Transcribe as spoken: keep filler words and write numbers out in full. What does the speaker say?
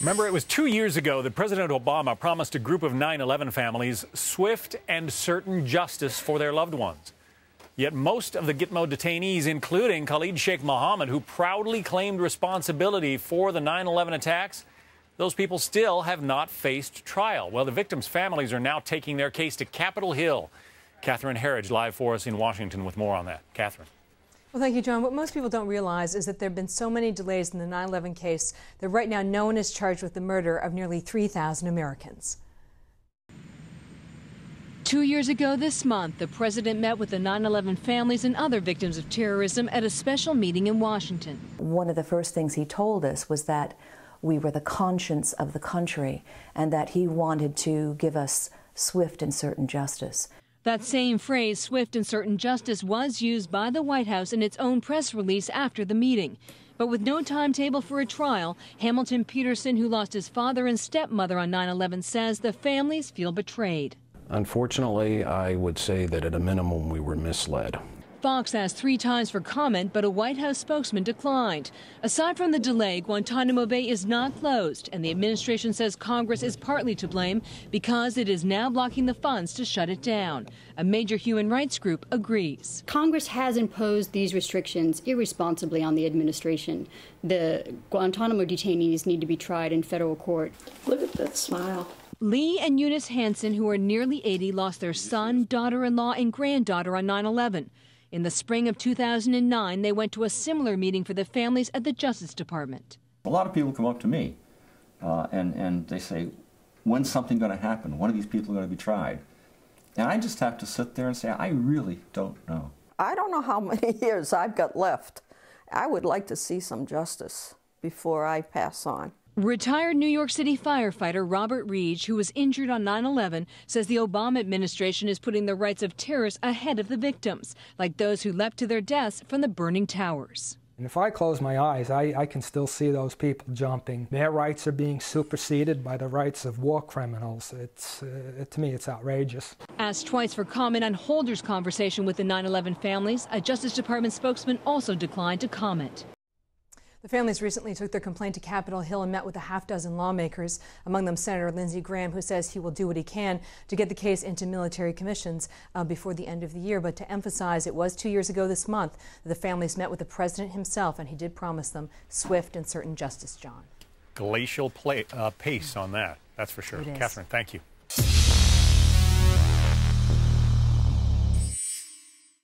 Remember, it was two years ago that President Obama promised a group of nine eleven families swift and certain justice for their loved ones. Yet most of the Gitmo detainees, including Khalid Sheikh Mohammed, who proudly claimed responsibility for the nine eleven attacks, those people still have not faced trial. Well, the victims' families are now taking their case to Capitol Hill. Catherine Herridge live for us in Washington with more on that. Catherine. Well, thank you, John. What most people don't realize is that there have been so many delays in the nine eleven case that right now no one is charged with the murder of nearly three thousand Americans. Two years ago this month, the president met with the nine eleven families and other victims of terrorism at a special meeting in Washington. One of the first things he told us was that we were the conscience of the country and that he wanted to give us swift and certain justice. That same phrase, swift and certain justice, was used by the White House in its own press release after the meeting. But with no timetable for a trial, Hamilton Peterson, who lost his father and stepmother on nine eleven, says the families feel betrayed. Unfortunately, I would say that at a minimum we were misled. Fox asked three times for comment, but a White House spokesman declined. Aside from the delay, Guantanamo Bay is not closed, and the administration says Congress is partly to blame because it is now blocking the funds to shut it down. A major human rights group agrees. Congress has imposed these restrictions irresponsibly on the administration. The Guantanamo detainees need to be tried in federal court. Look at that smile. Lee and Eunice Hansen, who are nearly eighty, lost their son, daughter-in-law, and granddaughter on nine eleven. In the spring of two thousand nine, they went to a similar meeting for the families at the Justice Department. A lot of people come up to me uh, and, and they say, when's something going to happen? When are these people going to be tried? And I just have to sit there and say, I really don't know. I don't know how many years I've got left. I would like to see some justice before I pass on. Retired New York City firefighter Robert Ridge, who was injured on nine eleven, says the Obama administration is putting the rights of terrorists ahead of the victims, like those who leapt to their deaths from the burning towers. And if I close my eyes, I, I can still see those people jumping. Their rights are being superseded by the rights of war criminals. It's, uh, to me, it's outrageous. Asked twice for comment on Holder's conversation with the nine eleven families, a Justice Department spokesman also declined to comment. The families recently took their complaint to Capitol Hill and met with a half-dozen lawmakers, among them Senator Lindsey Graham, who says he will do what he can to get the case into military commissions uh, before the end of the year. But to emphasize, it was two years ago this month that the families met with the president himself, and he did promise them swift and certain justice, John. Glacial play, uh, pace on that, that's for sure. Catherine, thank you.